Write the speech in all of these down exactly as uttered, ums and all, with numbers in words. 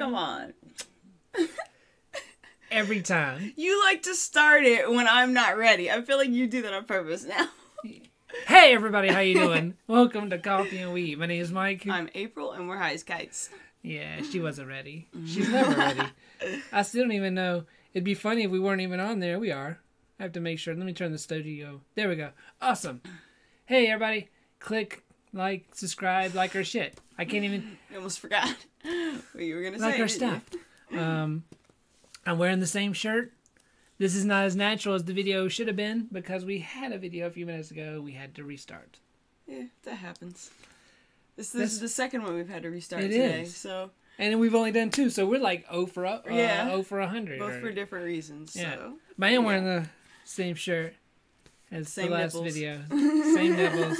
Come on. Every time. You like to start it when I'm not ready. I feel like you do that on purpose now. Hey, everybody. How you doing? Welcome to Coffee and Weed. My name is Mike. I'm April, and we're High as Kites. Yeah, she wasn't ready. She's never ready. I still don't even know. It'd be funny if we weren't even on there. We are. I have to make sure. Let me turn the studio. There we go. Awesome. Hey, everybody. Click, like, subscribe, like our shit. I can't even. I almost forgot what you were going to say. Like our stuff. Um... I'm wearing the same shirt. This is not as natural as the video should have been because we had a video a few minutes ago. We had to restart. Yeah, that happens. This, this is the second one we've had to restart today. Is. So, and we've only done two, so we're like oh for a hundred. Both right? For different reasons. Yeah. So. But I am wearing the same shirt as same the last nipples. video. Same nipples.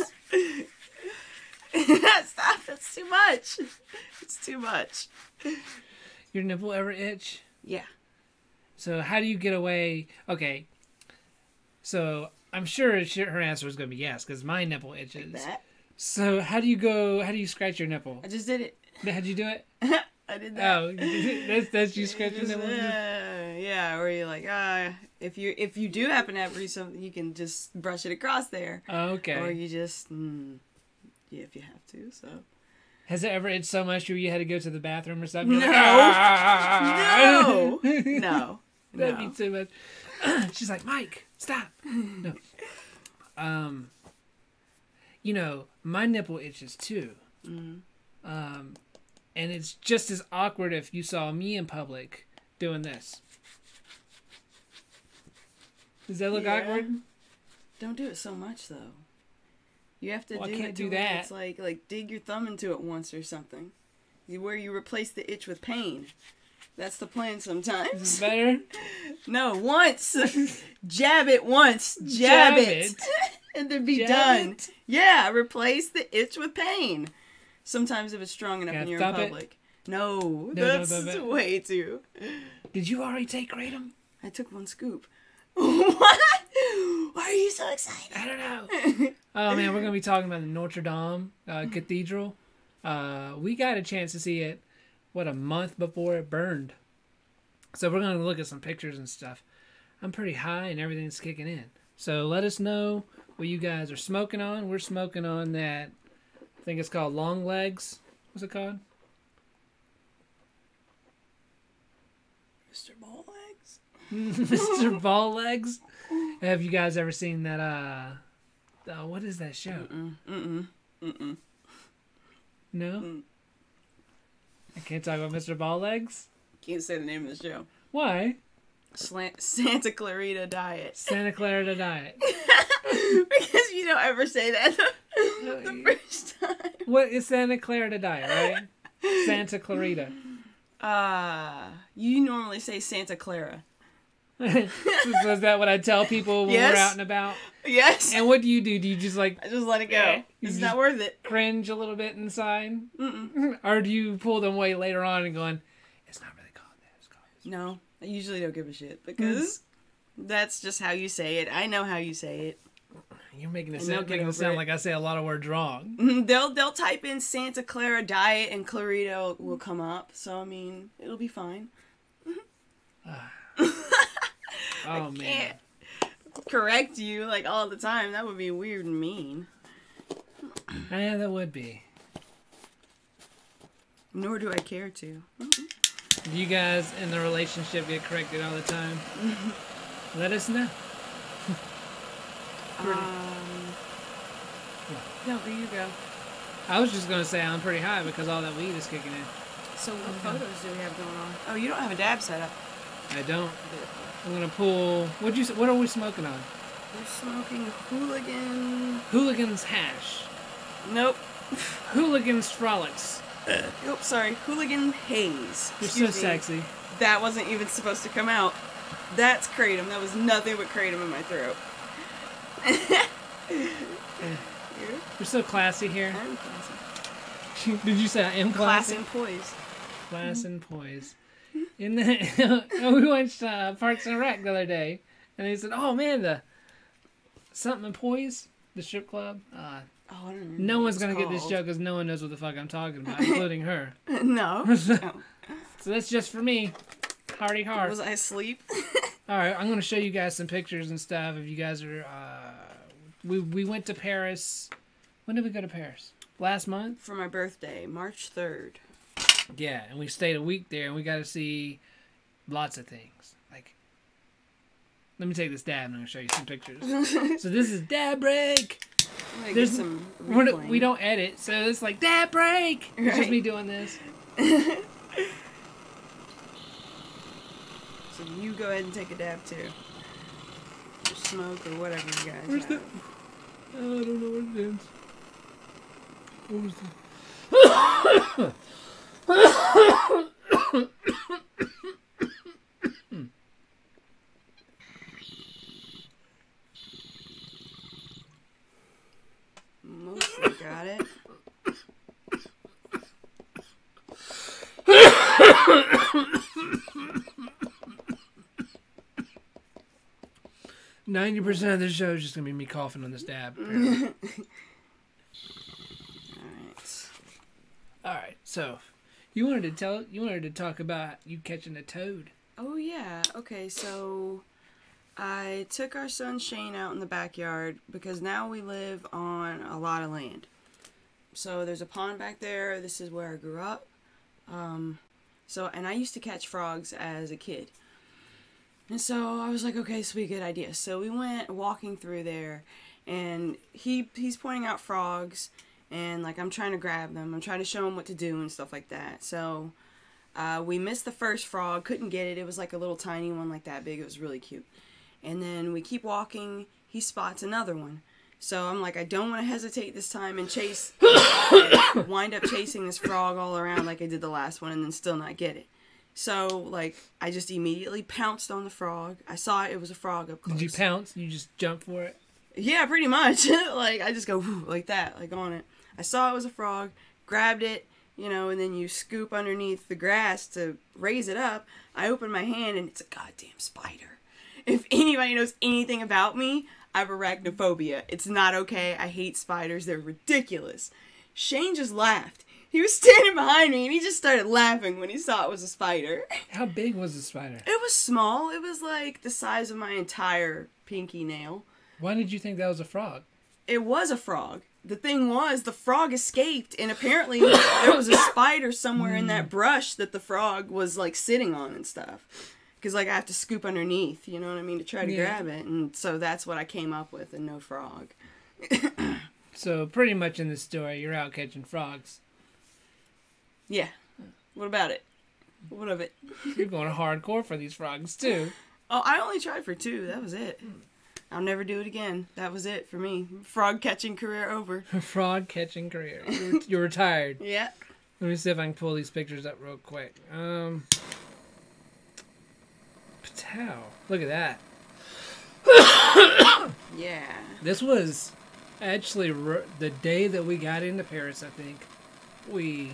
Stop, it's too much. It's too much. Your nipple ever itch? Yeah. So how do you get away? Okay. So I'm sure she, her answer is going to be yes, because my nipple itches. Like that. So how do you go? How do you scratch your nipple? I just did it. How'd you do it? I did that. Oh, that's that's you scratching your nipple. Uh, yeah, where you're like, ah, uh, if you if you do happen to have something, you can just brush it across there. Oh, okay. Or you just, mm, yeah, if you have to. So. Has it ever itched so much where you had to go to the bathroom or something? No. Like, ah! No. No. That'd no. be too much. She's like, Mike, stop. No. Um, you know, my nipple itches too. Mm. Um, and it's just as awkward if you saw me in public doing this. Does that look yeah. awkward? Don't do it so much, though. You have to well, do, I can't it do that. It's like like dig your thumb into it once or something, where you replace the itch with pain. That's the plan sometimes. Is it better? No, once. Jab it once. Jab, Jab it. it. And then be Jab done. It. Yeah, replace the itch with pain. Sometimes if it's strong enough and you're in public. It. No, no, that's no, no, no. way too. Did you already take kratom? I took one scoop. What? Why are you so excited? I don't know. Oh, man, we're going to be talking about the Notre Dame uh, Cathedral. Uh, we got a chance to see it, what, a month before it burned. So we're going to look at some pictures and stuff. I'm pretty high and everything's kicking in. So let us know what you guys are smoking on. We're smoking on that, I think it's called Long Legs. What's it called? Mister Ball Legs? Mister Ball Legs? Have you guys ever seen that, uh, uh what is that show? Mm-mm, mm-mm, mm-mm. No? Mm. I can't talk about Mister Ball Legs? Can't say the name of the show. Why? Slant Santa Clarita Diet. Santa Clarita Diet. Because you don't ever say that the, the first time. What is Santa Clarita Diet, right? Santa Clarita. Uh, you normally say Santa Clara. Was that what I tell people when yes. we're out and about? Yes. And what do you do? Do you just like... I just let it go. Yeah, it's not worth it. Cringe a little bit inside? Mm-mm. Or do you pull them away later on and going, it's not really called that. It's called this. No. I usually don't give a shit because mm-hmm. that's just how you say it. I know how you say it. You're making it sound, making it sound like I say a lot of words wrong. Mm-hmm. They'll they'll type in Santa Clara Diet and Clarito will come up. So, I mean, it'll be fine. Oh, I can't man. correct you like all the time. That would be weird and mean. Yeah, that would be. Nor do I care to. Do you guys in the relationship get corrected all the time? Let us know. um, no, there you go. I was just going to say I'm pretty high because all that weed is kicking in. So what okay. photos do we have going on? Oh, you don't have a dab set up. I don't. I'm gonna pull. What you? What are we smoking on? We're smoking hooligan. Hooligan's hash. Nope. Hooligan's frolics. Uh, nope. Sorry. Hooligan haze. You're Excuse so me. sexy. That wasn't even supposed to come out. That's kratom. That was nothing but kratom in my throat. We're so classy here. I'm classy. Did you say I am classy? Class and poise. Class and poise. In the, we watched uh, Parks and Rec the other day, and he said, "Oh man, the something in Poise, the strip club. Uh, oh, I don't no one's gonna called. get this joke because no one knows what the fuck I'm talking about, including her." No. No. So that's just for me. Hardy hard. Was I asleep? All right, I'm gonna show you guys some pictures and stuff. If you guys are, uh, we we went to Paris. When did we go to Paris? Last month. For my birthday, March third. Yeah, and we stayed a week there, and we got to see lots of things. Like, let me take this dab, and I'm gonna show you some pictures. So this is dab break. There's some. We don't edit, so it's like dab break. Right. It's just me doing this. So you go ahead and take a dab too. Or smoke or whatever you guys. Where's the... Oh, I don't know where it is. What was that? Mostly got it. Ninety percent of the show is just gonna be me coughing on this dab. Alright. Alright, so you wanted to tell you wanted to talk about you catching a toad. Oh yeah. Okay, so I took our son Shane out in the backyard because now we live on a lot of land. So there's a pond back there, this is where I grew up. Um so and I used to catch frogs as a kid. And so I was like, okay, sweet, good idea. So we went walking through there, and he he's pointing out frogs, and like I'm trying to grab them, I'm trying to show him what to do and stuff like that. So uh, we missed the first frog, couldn't get it. It was like a little tiny one, like that big. It was really cute. And then we keep walking. He spots another one. So I'm like, I don't want to hesitate this time and chase, and wind up chasing this frog all around like I did the last one, and then still not get it. So, like, I just immediately pounced on the frog. I saw it. It was a frog up close. Did you pounce? You just jump for it? Yeah, pretty much. Like, I just go, whoo, like that, like on it. I saw it was a frog, grabbed it, you know, and then you scoop underneath the grass to raise it up. I open my hand, and it's a goddamn spider. If anybody knows anything about me, I have arachnophobia. It's not okay. I hate spiders. They're ridiculous. Shane just laughed. He was standing behind me, and he just started laughing when he saw it was a spider. How big was the spider? It was small. It was like the size of my entire pinky nail. Why did you think that was a frog? It was a frog. The thing was, the frog escaped, and apparently there was a spider somewhere in that brush that the frog was, like, sitting on and stuff. Because, like, I have to scoop underneath, you know what I mean, to try to yeah. grab it. And so that's what I came up with, and no frog. So pretty much in this story, you're out catching frogs. Yeah. What about it? What of it? You're going hardcore for these frogs, too. Oh, I only tried for two. That was it. I'll never do it again. That was it for me. Frog catching career over. Frog catching career. You're, you're retired. Yeah. Let me see if I can pull these pictures up real quick. Um, Patow. Look at that. Yeah. This was actually r the day that we got into Paris, I think. We...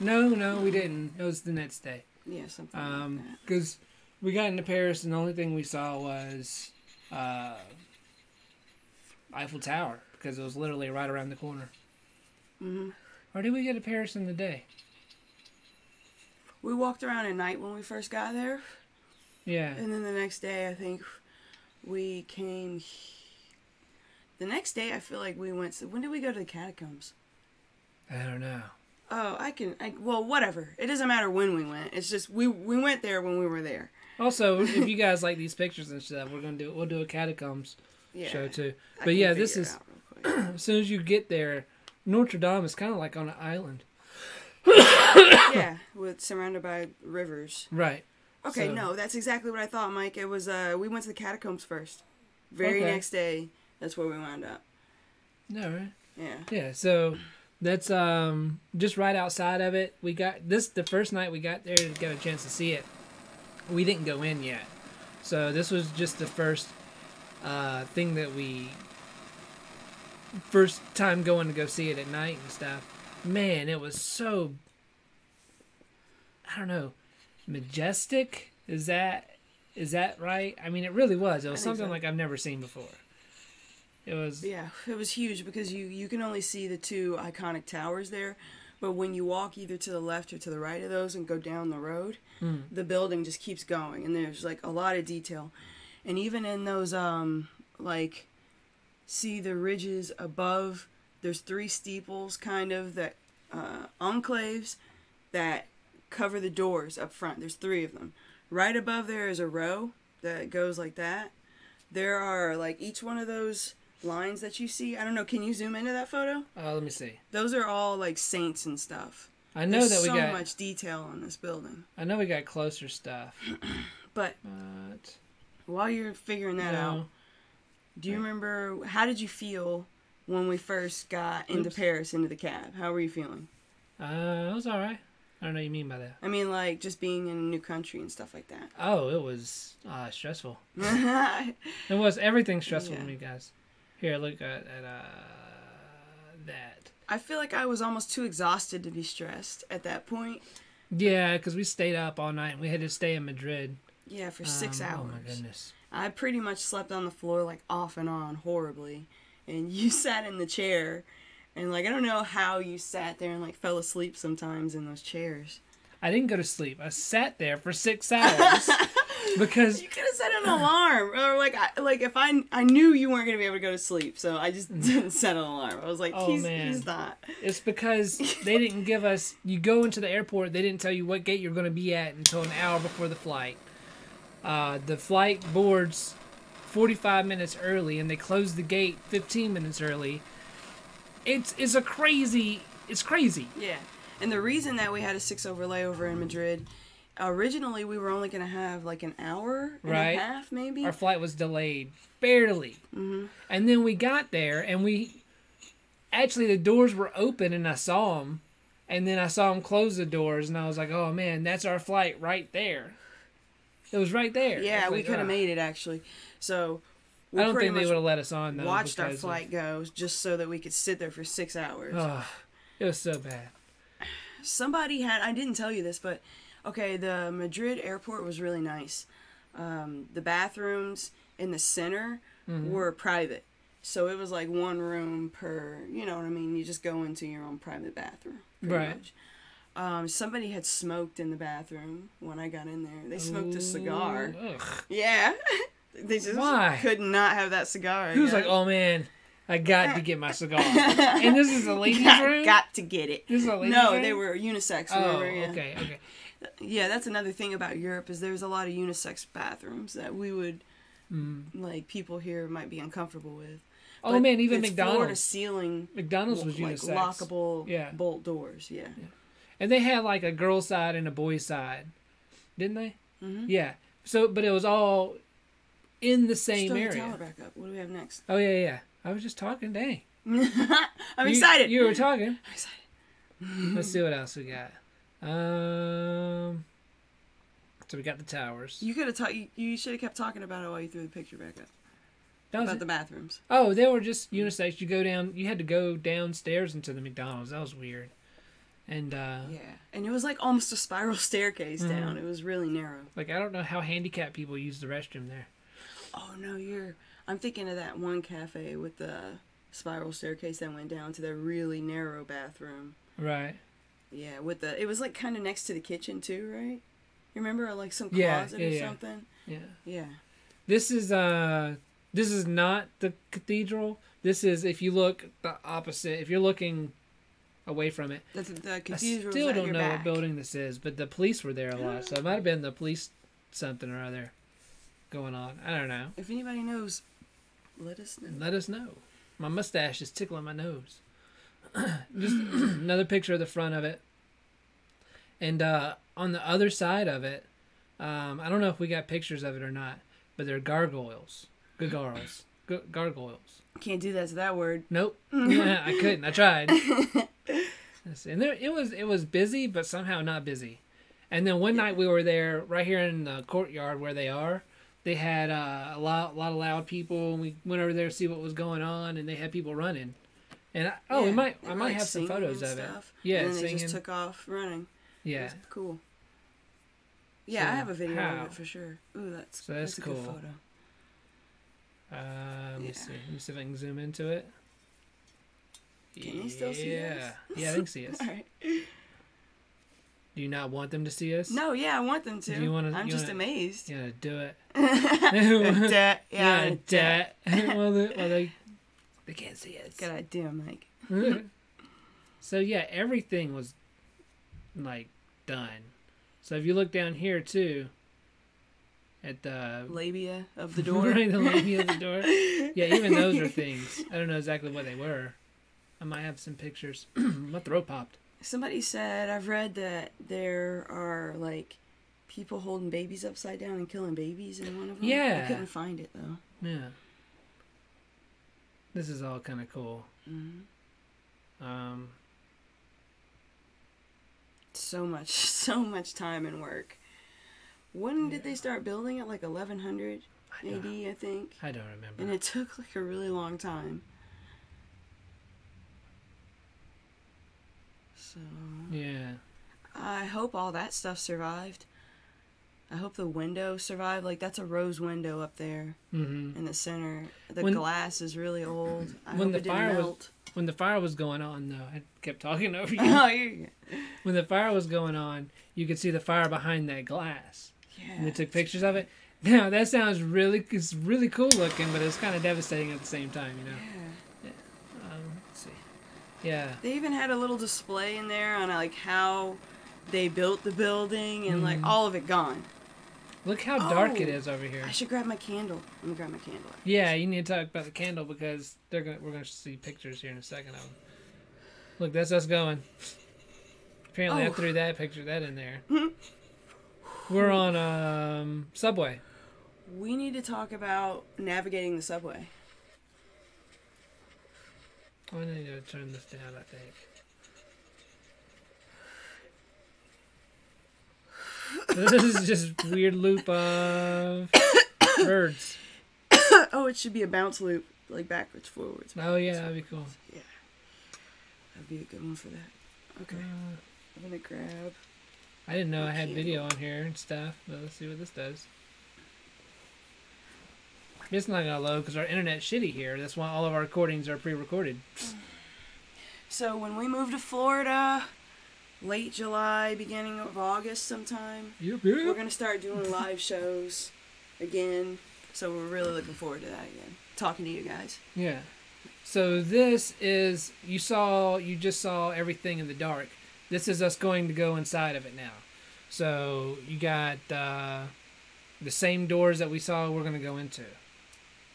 No, no, we didn't. It was the next day. Yeah, something um, like that. Because we got into Paris, and the only thing we saw was uh, Eiffel Tower, because it was literally right around the corner. Mm-hmm. Or did we get to Paris in the day? We walked around at night when we first got there. Yeah. And then the next day, I think we came... The next day, I feel like we went... When did we go to the catacombs? I don't know. Oh, I can, I, well, whatever. It doesn't matter when we went. It's just, we we went there when we were there. Also, if you guys like these pictures and stuff, we're going to do, we'll do a catacombs yeah, show too. But yeah, this is, as soon as you get there, Notre Dame is kind of like on an island. Yeah, with, surrounded by rivers. Right. Okay, so. No, that's exactly what I thought, Mike. It was, uh, we went to the catacombs first. Very okay. next day, that's where we wound up. No, right? Yeah. Yeah, so... That's um just right outside of it. We got this the first night we got there and got a chance to see it. We didn't go in yet, so this was just the first uh, thing that we first time going to go see it at night and stuff. Man, it was so I don't know majestic. Is that is that right? I mean, it really was. It was something so. like I've never seen before. It was yeah, it was huge because you you can only see the two iconic towers there, But when you walk either to the left or to the right of those and go down the road, mm. the building just keeps going. And there's like a lot of detail. And even in those, um, like, see the ridges above, there's three steeples kind of that, uh, enclaves that cover the doors up front. There's three of them. Right above there is a row that goes like that. There are like each one of those lines that you see. I don't know. Can you zoom into that photo? Uh, let me see. Those are all like saints and stuff. I know There's that we so got so much detail on this building. I know we got closer stuff, but, but while you're figuring that no. out, do you I... remember how did you feel when we first got into Oops. Paris into the cab? How were you feeling? Uh, it was all right. I don't know what you mean by that. I mean, like, just being in a new country and stuff like that. Oh, it was uh, stressful. It was everything stressful yeah. to me, guys. Here, look at, at uh, that. I feel like I was almost too exhausted to be stressed at that point. Yeah, because we stayed up all night, and we had to stay in Madrid. Yeah, for six um, hours. Oh, my goodness. I pretty much slept on the floor, like, off and on horribly. And you sat in the chair. And, like, I don't know how you sat there and, like, fell asleep sometimes in those chairs. I didn't go to sleep. I sat there for six hours because... You could have set an alarm. Or, like, I, like if I I knew you weren't going to be able to go to sleep, so I just didn't set an alarm. I was like, oh, he's, man. he's not. It's because they didn't give us... You go into the airport, they didn't tell you what gate you're going to be at until an hour before the flight. Uh, the flight boards forty-five minutes early, and they close the gate fifteen minutes early. It's it's a crazy it's crazy. Yeah, and the reason that we had a six hour layover in Madrid, originally we were only gonna have like an hour and right. a half maybe. Our flight was delayed barely, mm-hmm. and then we got there and we actually the doors were open and I saw them, and then I saw them close the doors and I was like, oh man, that's our flight right there. It was right there. Yeah, we like, could have oh. made it actually. So. We I don't think they would have let us on, though. Watched our flight of... go just so that we could sit there for six hours. Oh, it was so bad. Somebody had... I didn't tell you this, but... Okay, the Madrid airport was really nice. Um, the bathrooms in the center mm-hmm. were private. So it was like one room per... You know what I mean? You just go into your own private bathroom. Right. Much. Um, somebody had smoked in the bathroom when I got in there. They smoked Ooh, a cigar. Ugh. Yeah. They just Why? could not have that cigar. Who's like, oh man, I got to get my cigar. And this is a ladies' got, room? Got to get it. This is a ladies' no, room? No, they were unisex. Oh, remember, yeah. okay, okay. Yeah, that's another thing about Europe is there's a lot of unisex bathrooms that we would, mm. like, people here might be uncomfortable with. Oh but man, even McDonald's. Floor to ceiling. McDonald's was like, unisex. Lockable yeah. bolt doors, yeah. yeah. And they had, like, a girl's side and a boy's side, didn't they? Mm-hmm. Yeah. So, but it was all... in the same Still area. The back up. What do we have next? Oh, yeah, yeah. I was just talking. Dang. I'm you, excited. You were talking. I'm excited. Let's see what else we got. Um, so we got the towers. You could have talked. You, you should have kept talking about it while you threw the picture back up. That was about it. The bathrooms. Oh, they were just unisex. You go down. You had to go downstairs into the McDonald's. That was weird. And uh, yeah, and it was like almost a spiral staircase mm-hmm. down. It was really narrow. Like I don't know how handicapped people use the restroom there. Oh, no, you're... I'm thinking of that one cafe with the spiral staircase that went down to the really narrow bathroom. Right. Yeah, with the... It was, like, kind of next to the kitchen, too, right? You remember? Or, like, some closet yeah, yeah, or yeah. something? Yeah. Yeah. This is, uh... This is not the cathedral. This is, if you look the opposite, if you're looking away from it. The, the cathedral. I still don't know back. what building this is, but the police were there a lot, so it might have been the police something or other. Going on. I don't know. If anybody knows, let us know. Let us know. My mustache is tickling my nose. Just another picture of the front of it. And uh, on the other side of it, um, I don't know if we got pictures of it or not, but they're gargoyles. Gargoyles. Gargoyles. Can't do that to that word. Nope. Yeah, I couldn't. I tried. And there, it was it was busy, but somehow not busy. And then one yeah. night we were there right here in the courtyard where they are. They had uh, a lot, a lot of loud people, and we went over there to see what was going on, and they had people running. And I, oh, yeah, we might, I might like have some photos of stuff. it. Yeah, and then singing. They just took off running. Yeah, it was cool. Yeah, so, I have a video how? of it for sure. Ooh, that's so that's, that's a cool. good photo. Uh, let me yeah. see. Let me see if I can zoom into it. Can they still see us? Yeah, they can see us. All right. Do you not want them to see us? No, yeah, I want them to. Do you wanna, I'm you just wanna, amazed. Yeah, do it. Yeah, yeah, duh. Well, they, well they, they can't see us. Good idea, Mike. So, yeah, everything was, like, done. So if you look down here, too, at the... labia of the door. Right, the labia of the door. Yeah, even those are things. I don't know exactly what they were. I might have some pictures. My throat popped. Somebody said, I've read that there are, like, people holding babies upside down and killing babies in one of them. Yeah. I couldn't find it, though. Yeah. This is all kind of cool. Mm-hmm. Um... So much, so much time and work. When yeah. did they start building it? Like eleven hundred I A D, I think. I don't remember. And it took like a really long time. So. Yeah. I hope all that stuff survived. I hope the window survived. Like that's a rose window up there mm-hmm. in the center. The when, glass is really old. I when hope the it fire didn't melt. Was... When the fire was going on, though, I kept talking over you. Oh, yeah. When the fire was going on, you could see the fire behind that glass. Yeah. And they took pictures of it. Now, that sounds really, it's really cool looking, but it's kind of devastating at the same time, you know? Yeah. yeah. Um, let's see. Yeah. They even had a little display in there on, like, how they built the building and, mm. like, all of it gone. Look how oh, dark it is over here. I should grab my candle. I'm gonna grab my candle. After yeah, this. You need to talk about the candle because they're gonna we're gonna see pictures here in a second of them. Look, that's us going. Apparently, oh. I threw that picture that in there. Mm-hmm. We're on um subway. We need to talk about navigating the subway. I need to turn this down. I think. This is just weird loop of birds. Oh, it should be a bounce loop, like backwards, forwards. Backwards, oh, yeah, that'd be cool. Yeah. That'd be a good one for that. Okay. Uh, I'm going to grab... I didn't know I had candle. Video on here and stuff, but let's see what this does. It's not going to load because our internet's shitty here. That's why all of our recordings are pre-recorded. So when we moved to Florida... late July, beginning of August sometime. Yep, yep. We're going to start doing live shows again. So we're really looking forward to that again. Talking to you guys. Yeah. So this is, you saw, you just saw everything in the dark. This is us going to go inside of it now. So you got uh, the same doors that we saw we're going to go into.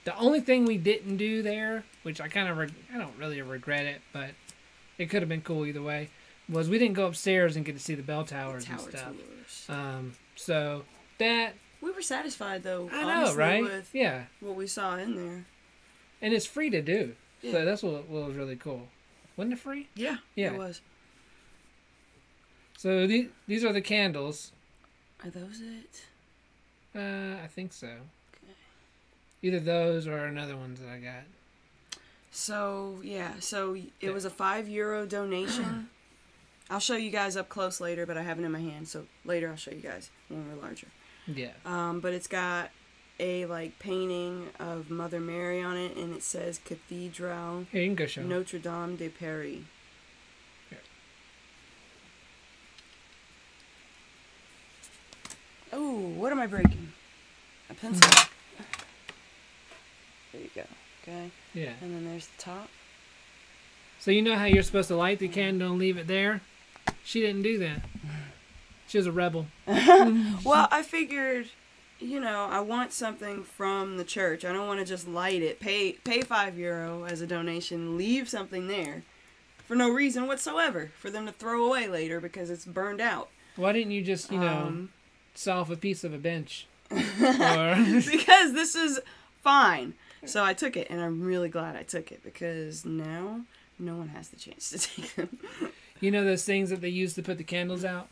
The only thing we didn't do there, which I kind of, re- I don't really regret it, but it could have been cool either way. Was we didn't go upstairs and get to see the bell towers the tower and stuff. Tours. Um, so that we were satisfied though. I honestly, know, right? With yeah, what we saw in there, and it's free to do. Yeah. So that's what, what was really cool. Wasn't it free? Yeah, yeah, it was. So these these are the candles. Are those it? Uh, I think so. Okay. Either those or another ones that I got. So yeah, so it yeah. was a five euro donation. I'll show you guys up close later, but I have it in my hand, so later I'll show you guys when we're larger. Yeah. Um, but it's got a, like, painting of Mother Mary on it, and it says Cathedrale Notre Dame de Paris. Yeah. Oh, what am I breaking? A pencil. Mm-hmm. There you go. Okay. Yeah. And then there's the top. So you know how you're supposed to light the candle and leave it there? She didn't do that. She was a rebel. Well, I figured, you know, I want something from the church. I don't want to just light it. Pay pay five euro as a donation. Leave something there for no reason whatsoever for them to throw away later because it's burned out. Why didn't you just, you know, um, saw off a piece of a bench? Or... because this is fine. So I took it, and I'm really glad I took it because now no one has the chance to take them. You know those things that they use to put the candles out?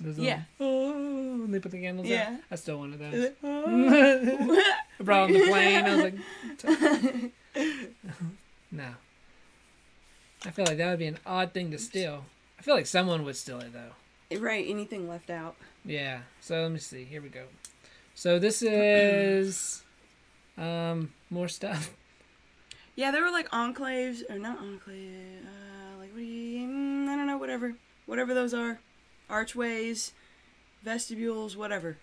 Those yeah. Little, oh, and they put the candles yeah. out? I still wanted those. Oh. I brought on the plane. I was like, no. I feel like that would be an odd thing to steal. I feel like someone would steal it, though. Right, anything left out. Yeah. So let me see. Here we go. So this is um, more stuff. Yeah, there were like enclaves, or not enclaves, uh, like, what do you, I don't know, whatever. Whatever those are. Archways, vestibules, whatever.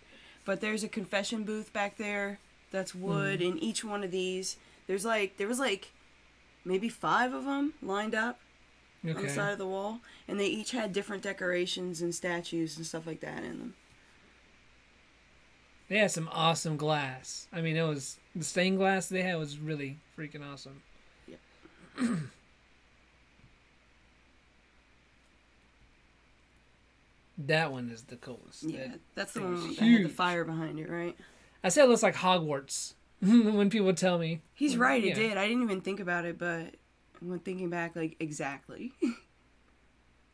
But there's a confession booth back there that's wood mm. in each one of these. There's like, there was like maybe five of them lined up okay. on the side of the wall. And they each had different decorations and statues and stuff like that in them. They had some awesome glass. I mean, it was, the stained glass they had was really freaking awesome. Yeah. That one is the coolest. Yeah, that that's the one that had the fire behind it, right? I said it looks like Hogwarts when people tell me. He's well, right, it yeah. did. I didn't even think about it, but when thinking back, like, exactly.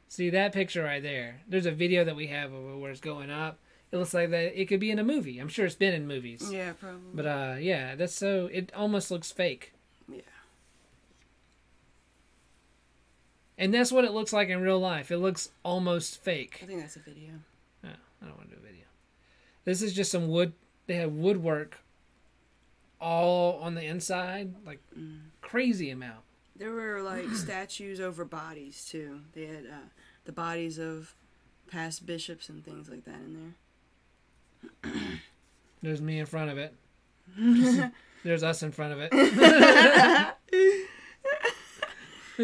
See, that picture right there. There's a video that we have where it's going up. It looks like that it could be in a movie. I'm sure it's been in movies. Yeah, probably. But, uh, yeah, that's so... It almost looks fake. Yeah. And that's what it looks like in real life. It looks almost fake. I think that's a video. No, I don't want to do a video. This is just some wood... They had woodwork all on the inside. Like, mm. crazy amount. There were, like, statues over bodies, too. They had uh, the bodies of past bishops and things like that in there. There's me in front of it. There's us in front of it.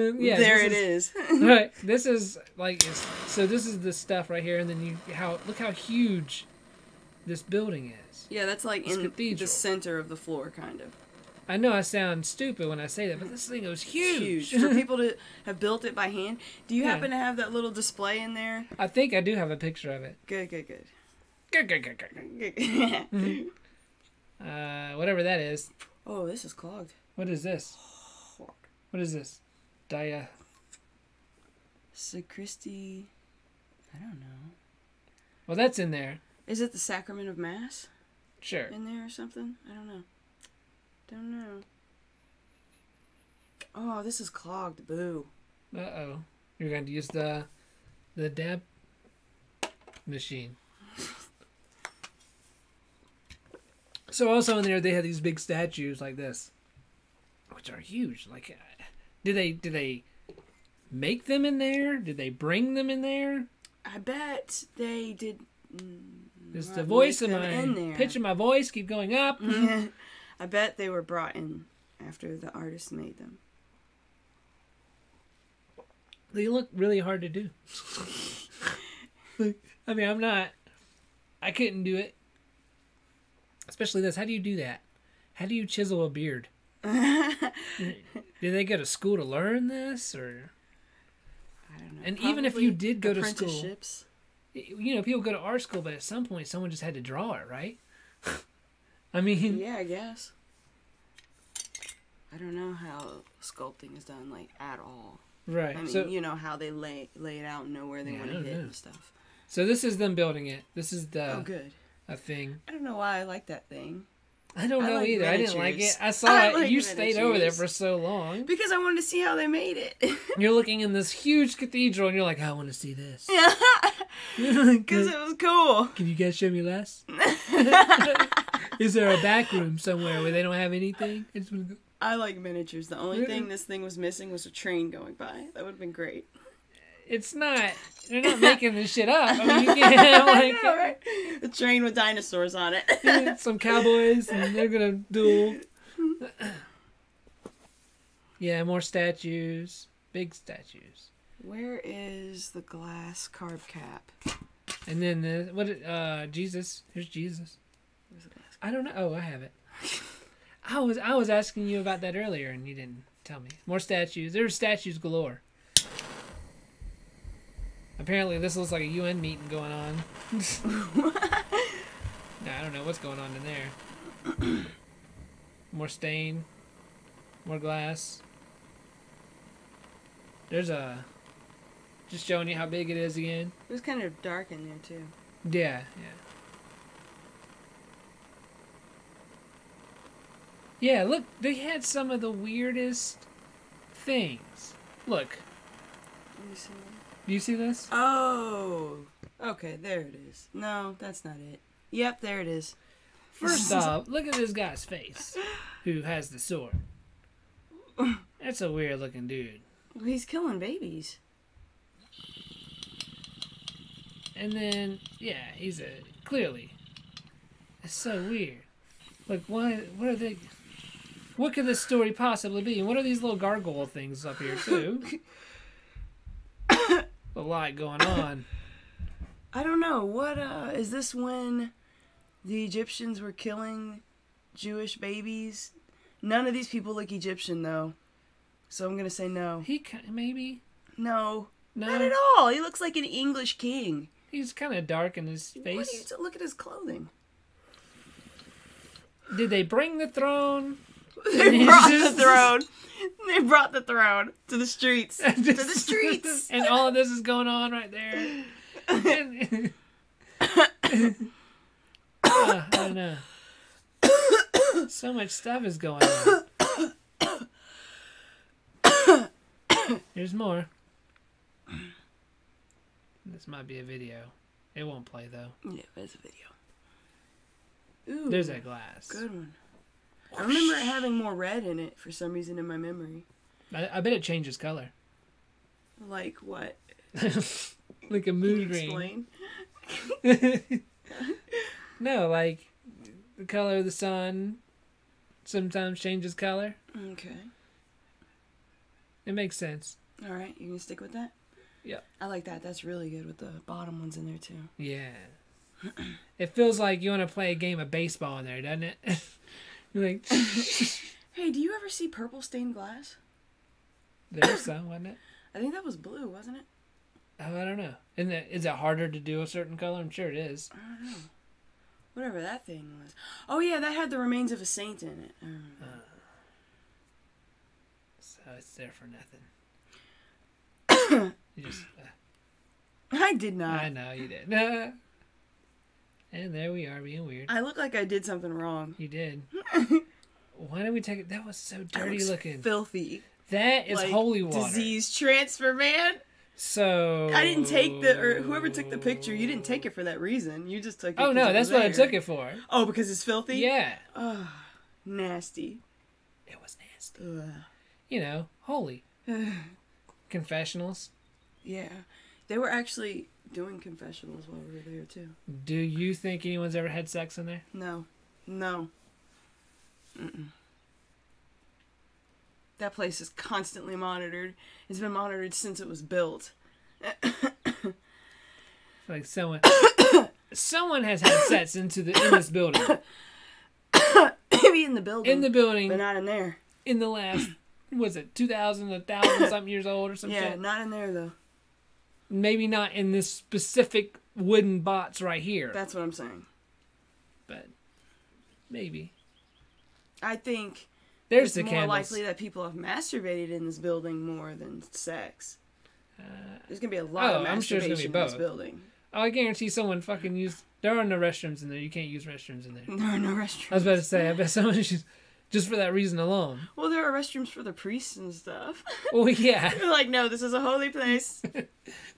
Yeah, there it is. is. Right. This is like it's, so. This is the stuff right here, and then you how look how huge this building is. Yeah, that's like this in cathedral. The center of the floor, kind of. I know I sound stupid when I say that, but this thing was huge. Huge. For people to have built it by hand. Do you yeah. happen to have that little display in there? I think I do have a picture of it. Good. Good. Good. Good, good, good, good, good. uh, whatever that is. Oh, this is clogged. What is this? What is this? Dia. Sacristi. I don't know. Well, that's in there. Is it the sacrament of mass? Sure. In there or something? I don't know. Don't know. Oh, this is clogged. Boo. Uh oh. You're going to use the the dab machine. So also in there they had these big statues like this, which are huge. Like, did they did they make them in there? Did they bring them in there? I bet they did. Just the voice of my pitch of my voice keep going up. I bet they were brought in after the artist made them. They look really hard to do. I mean, I'm not. I couldn't do it. Especially this. How do you do that? How do you chisel a beard? Did they go to school to learn this, or? I don't know. And probably even if you did go to school, you know, people go to art school, but at some point, someone just had to draw it, right? I mean, yeah, I guess. I don't know how sculpting is done, like at all. Right. I mean, so, you know how they lay lay it out and know where they yeah, want to hit know. and stuff. So this is them building it. This is the. Oh, good. A thing. I don't know why I like that thing. I don't know I like either. Miniatures. I didn't like it. I saw I it. Like you miniatures. Stayed over there for so long. Because I wanted to see how they made it. You're looking in this huge cathedral and you're like, I want to see this. Yeah. Because it was cool. Can you guys show me less? Is there a back room somewhere where they don't have anything? I just want to go. I like miniatures. The only really? thing this thing was missing was a train going by. That would have been great. It's not, they're not making this shit up. I mean, you can't, like, know, right? A train with dinosaurs on it. Some cowboys, and they're gonna duel. Yeah, more statues. Big statues. Where is the glass carved cap? And then, the, what, uh, Jesus. Here's Jesus. Where's the glass cap? I don't know. Oh, I have it. I was, I was asking you about that earlier, and you didn't tell me. More statues. There's statues galore. Apparently, this looks like a U N meeting going on. Nah, I don't know what's going on in there. More stain. More glass. There's a... Just showing you how big it is again. It was kind of dark in there, too. Yeah, yeah. Yeah, look. They had some of the weirdest things. Look. Let me see. Do you see this? Oh, okay, there it is. No, that's not it. Yep, there it is. First off, look at this guy's face who has the sword. That's a weird looking dude. He's killing babies. And then, yeah, he's a... Clearly. That's so weird. Like, why, what are they... What could this story possibly be? And what are these little gargoyle things up here, too? A lot going on. I don't know. What, uh... Is this when the Egyptians were killing Jewish babies? None of these people look Egyptian, though. So I'm gonna say no. He kind maybe? No. No. Not at all. He looks like an English king. He's kind of dark in his face. What you, look at his clothing. Did they bring the throne? They brought the throne. They brought the throne to the streets. to the streets. And all of this is going on right there. And, uh, I don't know. So much stuff is going on. Here's more. This might be a video. It won't play, though. Yeah, it's a video. Ooh, there's that glass. Good one. I remember it having more red in it for some reason in my memory. I, I bet it changes color. Like what? Like a mood ring. Explain? No, like the color of the sun sometimes changes color. Okay. It makes sense. All right, you gonna stick with that? Yeah. I like that. That's really good with the bottom ones in there, too. Yeah. It feels like you want to play a game of baseball in there, doesn't it? You're like... Hey, do you ever see purple stained glass? There was some, wasn't it? I think that was blue, wasn't it? Oh, I don't know. Isn't it, is it harder to do a certain color? I'm sure it is. I don't know. Whatever that thing was. Oh, yeah, that had the remains of a saint in it. I don't know. Uh, so it's there for nothing. Just, uh, I did not. I know you did. Uh, and there we are being weird. I look like I did something wrong. You did. Why did we take it? That was so dirty looking. Filthy. That is like holy water. Disease transfer, man. So I didn't take the or whoever took the picture. You didn't take it for that reason. You just took it. Oh no, that's what I took it for. Oh, because it's filthy. Yeah. Oh, nasty. It was nasty. Ugh. You know, holy. Confessionals. Yeah. They were actually doing confessionals while we were there, too. Do you think anyone's ever had sex in there? No. No. Mm-mm. That place is constantly monitored. It's been monitored since it was built. Like someone... someone has had sex into the, in this building. Maybe in the building. In the building. But not in there. In the last... Was it two thousand, one thousand something years old or something? Yeah, shit? Not in there, though. Maybe not in this specific wooden box right here. That's what I'm saying. But maybe. I think There's it's the more candles. likely that people have masturbated in this building more than sex. Uh, There's going to be a lot oh, of masturbation I'm sure be both. in this building. Oh, I guarantee someone fucking used... There are no restrooms in there. You can't use restrooms in there. There are no restrooms. I was about to say, I bet someone used... Just for that reason alone. Well, there are restrooms for the priests and stuff. Oh, yeah. They're like, no, this is a holy place.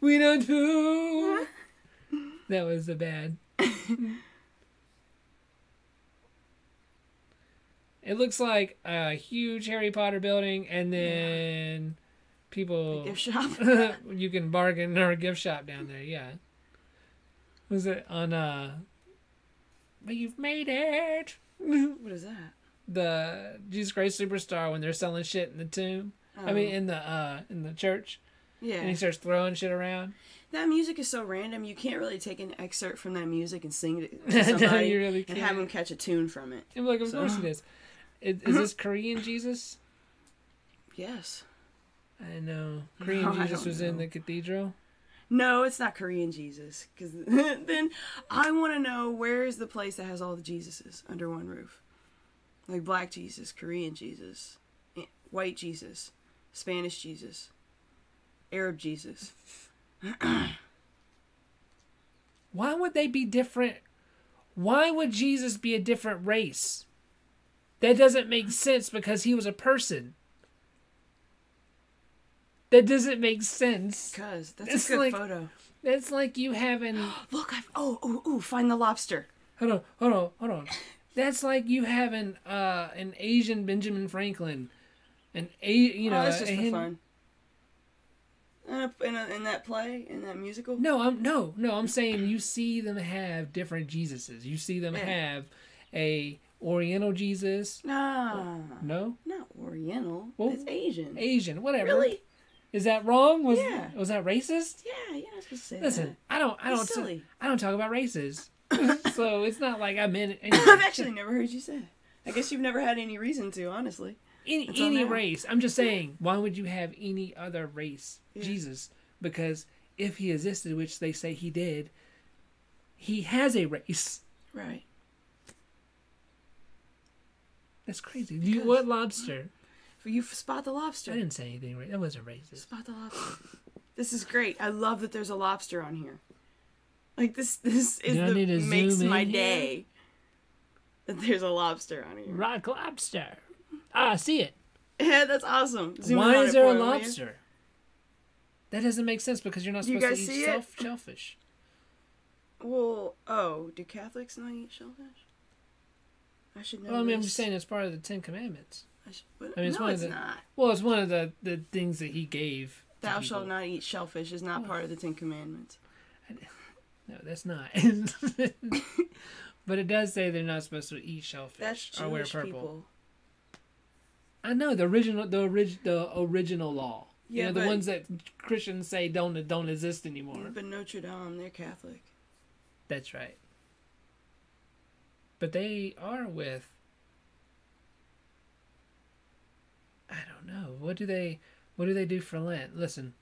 We don't do. That was a bad. It looks like a huge Harry Potter building, and then yeah. people... A gift shop. You can bargain or a gift shop down there, yeah. Was it on, uh... We've made it! What is that? The Jesus Christ Superstar when they're selling shit in the tomb. Oh. I mean, in the uh, in the church. Yeah. And he starts throwing shit around. That music is so random. You can't really take an excerpt from that music and sing it to somebody. No, you really can't. And have them catch a tune from it. And like, of so. course it is. Is, is this Korean Jesus? Yes. I know. Korean no, Jesus was know. in the cathedral. No, it's not Korean Jesus. Because then I want to know, where is the place that has all the Jesuses under one roof? Like black Jesus, Korean Jesus, white Jesus, Spanish Jesus, Arab Jesus. Why would they be different? Why would Jesus be a different race? That doesn't make sense because he was a person. That doesn't make sense. Because that's, that's a good like, photo. That's like you having... Look, I've... Oh, oh, oh, find the lobster. Hold on, hold on, hold on. That's like you having uh, an Asian Benjamin Franklin an a you know, oh, it's just a, for him... fun. In, a, in, a, in that play, in that musical. No, I'm no, no. I'm saying you see them have different Jesuses. You see them yeah. have a Oriental Jesus. Nah, no, not Oriental. Well, it's Asian. Asian, whatever. Really? Is that wrong? Was, yeah. Was that racist? Yeah, you're not supposed to say Listen, that. I don't, I don't, it's silly. I don't talk about races. So it's not like I meant it. I've actually never heard you say it. I guess you've never had any reason to, honestly. Any, any race. I'm just saying, why would you have any other race? Yeah. Jesus. Because if he existed, which they say he did, he has a race. Right. That's crazy. Because you What lobster? You spot the lobster. I didn't say anything. That wasn't racist. Spot the lobster. This is great. I love that there's a lobster on here. Like, this This is the, makes my day. That there's a lobster on here. Rock lobster. Ah, I see it. Yeah, that's awesome. Zoom Why is there a lobster? That doesn't make sense because you're not supposed you guys to eat see self it? shellfish. Well, oh, do Catholics not eat shellfish? I should know. Well, I mean, this. I'm just saying it's part of the Ten Commandments. I, should, but, I mean, it's no, one it's of the, not. Well, it's one of the, the things that he gave. Thou shalt not eat shellfish is not oh. part of the Ten Commandments. I, no, that's not. But it does say they're not supposed to eat shellfish that's Jewish or wear purple. People. I know the original, the orig, the original law. Yeah, you know, the but, ones that Christians say don't don't exist anymore. But Notre Dame, they're Catholic. That's right. But they are with. I don't know. What do they? What do they do for Lent? Listen,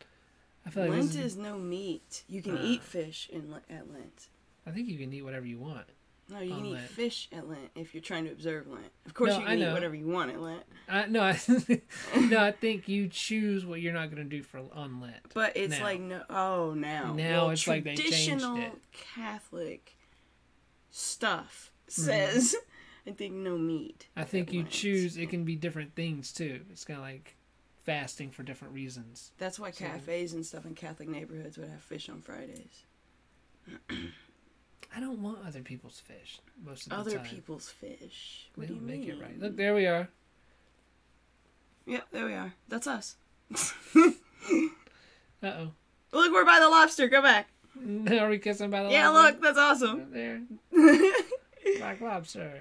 I feel like Lent is no meat. You can uh, eat fish in at Lent. I think you can eat whatever you want. No, you can eat Lent. fish at Lent if you're trying to observe Lent. Of course, no, you can eat whatever you want at Lent. I, no, I, no, I think you choose what you're not going to do for on Lent. But it's now. like no, oh, now now well, it's like they changed it. Traditional Catholic stuff says, mm-hmm. I think no meat. I think you Lent. choose. It can be different things too. It's kind of like fasting for different reasons. That's why so, cafes and stuff in Catholic neighborhoods would have fish on Fridays. I don't want other people's fish most of the other time. Other people's fish. What they do you make mean? It right. Look, there we are. Yeah, there we are. That's us. Uh-oh. Look, we're by the lobster. Go back. Are we kissing by the yeah, lobster? Yeah, look. That's awesome. Right there. Black lobster.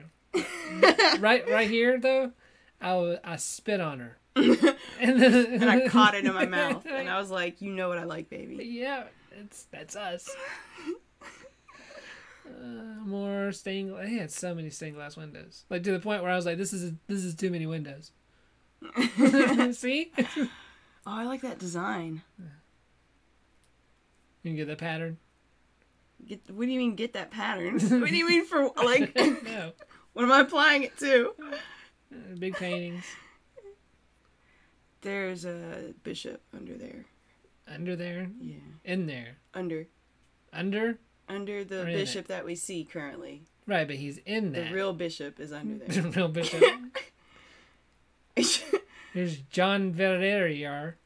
right right here, though, I, I spit on her. and, then... and I caught it in my mouth. And I was like, you know what I like, baby. Yeah, it's, that's us. Uh, more stained glass. They had so many stained glass windows, like to the point where I was like, "This is a, this is too many windows." See? Oh, I like that design. You can get that pattern. Get what do you mean? Get that pattern? What do you mean for like? No. What am I applying it to? Uh, big paintings. There's a bishop under there. Under there. Yeah. In there. Under. Under. Under the bishop it. that we see currently. Right, but he's in that. The real bishop is under there. The real bishop. There's John Verrier,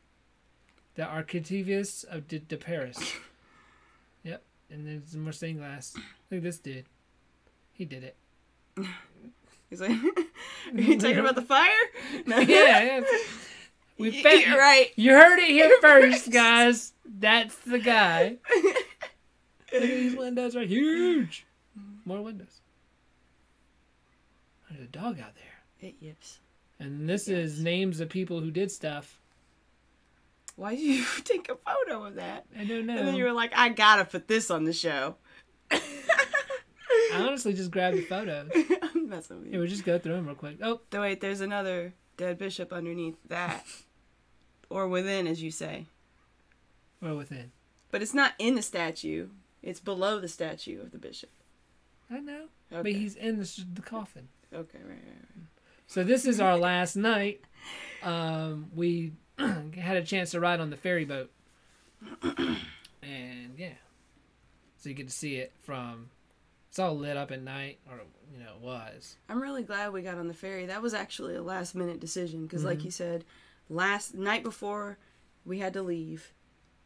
the Architectus of de, de Paris. Yep, and there's more stained glass. Look at this dude. He did it. He's like, are you talking about the fire? No. Yeah, yeah. We found, You're right. You heard it here first, guys. That's the guy. Look at these windows are huge. More windows. There's a dog out there. It yips. And this it is yips. names of people who did stuff. Why did you take a photo of that? I don't know. And then you were like, I gotta put this on the show. I honestly just grabbed the photos. I'm messing with you. Hey, we'll just go through them real quick. Oh, wait, there's another dead bishop underneath that. Or within, as you say. Or within. But it's not in the statue. It's below the statue of the bishop. I know. Okay. But he's in the, the coffin. Okay, right, right, right. So this is our last night. Um, we had a chance to ride on the ferry boat. And, yeah. So you get to see it from... It's all lit up at night, or, you know, it was. I'm really glad we got on the ferry. That was actually a last-minute decision. Because, mm-hmm. like you said, last night before we had to leave...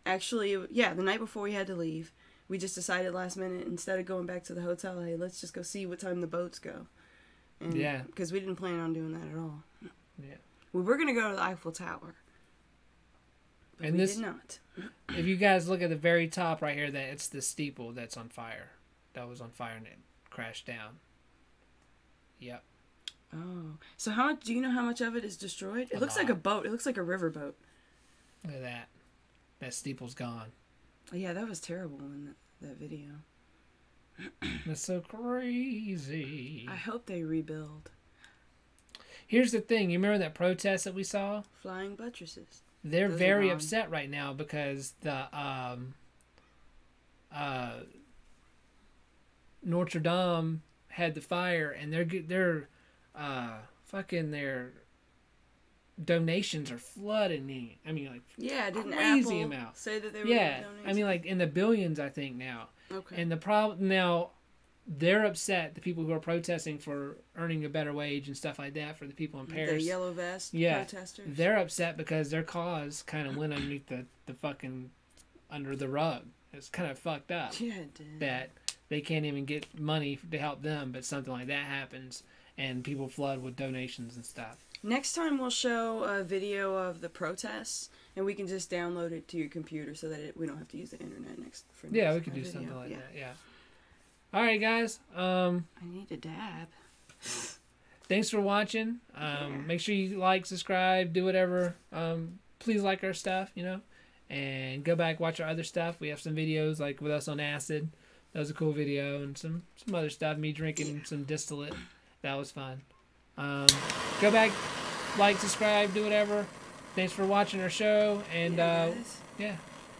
Actually, yeah, the night before we had to leave, we just decided last minute, instead of going back to the hotel, hey, let's just go see what time the boats go. And, yeah. Because we didn't plan on doing that at all. Yeah. we were going to go to the Eiffel Tower. But and we this, did not. If you guys look at the very top right here, that it's the steeple that's on fire. That was on fire and it crashed down. Yep. Oh. So how much, do you know how much of it is destroyed? It a looks lot. like a boat. It looks like a river boat. Look at that. That steeple's gone. Yeah, that was terrible in that, that video. That's so crazy. I hope they rebuild. Here's the thing. You remember that protest that we saw? Flying buttresses. They're Those very upset right now because the um, uh, Notre Dame had the fire, and they're they're uh, fucking their donations are flooding in. I mean, like yeah, didn't crazy Apple amount. Say that they were yeah. I mean, like in the billions, I think now. Okay. And the problem now, they're upset. The people who are protesting for earning a better wage and stuff like that for the people in Paris, the yellow vest yeah, protesters. They're upset because their cause kind of went underneath the the fucking under the rug. It's kind of fucked up. Yeah, it did. That they can't even get money to help them, but something like that happens, and people flood with donations and stuff. Next time we'll show a video of the protests, and we can just download it to your computer so that it, we don't have to use the internet next. For next yeah, we could do video. something like yeah. that. Yeah. All right, guys. Um, I need a dab. Thanks for watching. Um, yeah. Make sure you like, subscribe, do whatever. Um, please like our stuff, you know, and go back, watch our other stuff. We have some videos like with us on acid. That was a cool video, and some some other stuff. Me drinking yeah. some distillate. That was fun. Um, go back, like, subscribe, do whatever. Thanks for watching our show, and yeah, uh, yeah,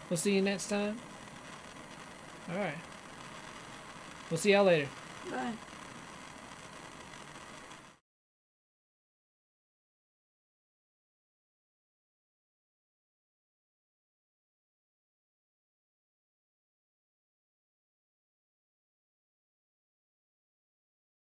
we'll see you next time. All right. We'll see y'all later. Bye.